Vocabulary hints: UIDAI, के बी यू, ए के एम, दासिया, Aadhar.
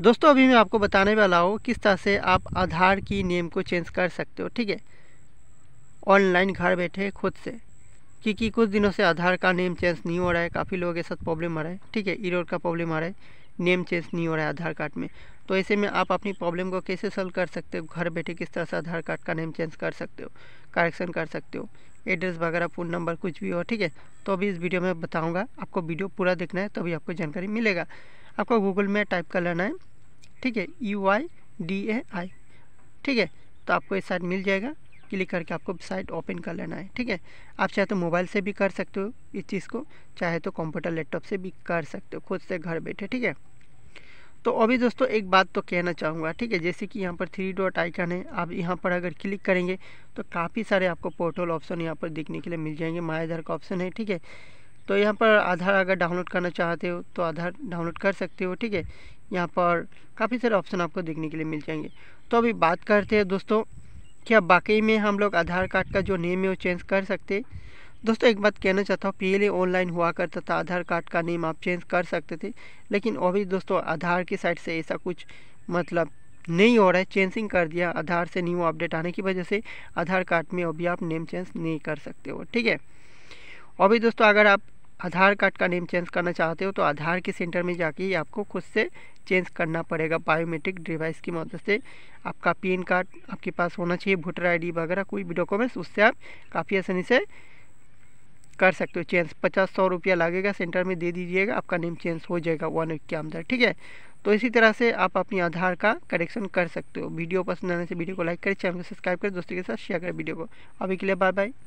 दोस्तों अभी मैं आपको बताने वाला हूँ किस तरह से आप आधार की नेम को चेंज कर सकते हो, ठीक है, ऑनलाइन घर बैठे खुद से, क्योंकि कुछ दिनों से आधार का नेम चेंज नहीं हो रहा है, काफ़ी लोगों के साथ प्रॉब्लम आ रहा है, ठीक है, एरर का प्रॉब्लम आ रहा है, नेम चेंज नहीं हो रहा है आधार कार्ड में। तो ऐसे में आप अपनी प्रॉब्लम को कैसे सॉल्व कर सकते हो, घर बैठे किस तरह से आधार कार्ड का नेम चेंज कर सकते हो, करेक्शन कर सकते हो, एड्रेस वगैरह फ़ोन नंबर कुछ भी हो, ठीक है। तो अभी इस वीडियो में बताऊंगा, आपको वीडियो पूरा देखना है तभी आपको जानकारी मिलेगा। आपको गूगल में टाइप कर लेना है, ठीक है, UIDAI, ठीक है। तो आपको ये साइट मिल जाएगा, क्लिक करके आपको साइट ओपन कर लेना है, ठीक है। आप चाहे तो मोबाइल से भी कर सकते हो इस चीज़ को, चाहे तो कंप्यूटर लैपटॉप से भी कर सकते हो खुद से घर बैठे, ठीक है। तो अभी दोस्तों एक बात तो कहना चाहूँगा, ठीक है, जैसे कि यहाँ पर 3 डॉट आइकन है, आप यहाँ पर अगर क्लिक करेंगे तो काफ़ी सारे आपको पोर्टल ऑप्शन यहाँ पर देखने के लिए मिल जाएंगे। माय आधार का ऑप्शन है, ठीक है। तो यहाँ पर आधार अगर डाउनलोड करना चाहते हो तो आधार डाउनलोड कर सकते हो, ठीक है। यहाँ पर काफ़ी सारे ऑप्शन आपको देखने के लिए मिल जाएंगे। तो अभी बात करते हैं दोस्तों, क्या वाकई में हम लोग आधार कार्ड का जो नेम है वो चेंज कर सकते। दोस्तों एक बात कहना चाहता हूँ, पहले ऑनलाइन हुआ करता था, आधार कार्ड का नेम आप चेंज कर सकते थे, लेकिन अभी दोस्तों आधार की साइड से ऐसा कुछ मतलब नहीं हो रहा है, चेंजिंग कर दिया आधार से, न्यू अपडेट आने की वजह से आधार कार्ड में अभी आप नेम चेंज नहीं कर सकते हो, ठीक है। अभी दोस्तों अगर आप आधार कार्ड का नेम चेंज करना चाहते हो तो आधार के सेंटर में जाके आपको खुद से चेंज करना पड़ेगा, बायोमेट्रिक डिवाइस की मदद से। आपका पैन कार्ड आपके पास होना चाहिए, वोटर ID वगैरह कोई भी डॉक्यूमेंट्स, उससे आप काफ़ी आसानी से कर सकते हो चेंज। 50-100 रुपया लगेगा, सेंटर में दे दीजिएगा, आपका नेम चेंज हो जाएगा 1 वीक के अंदर, ठीक है। तो इसी तरह से आप अपनी आधार का करेक्शन कर सकते हो। वीडियो पसंद आने से वीडियो को लाइक करें, चैनल को सब्सक्राइब करें, दोस्तों के साथ शेयर करें वीडियो को। अभी के लिए बाय बाय।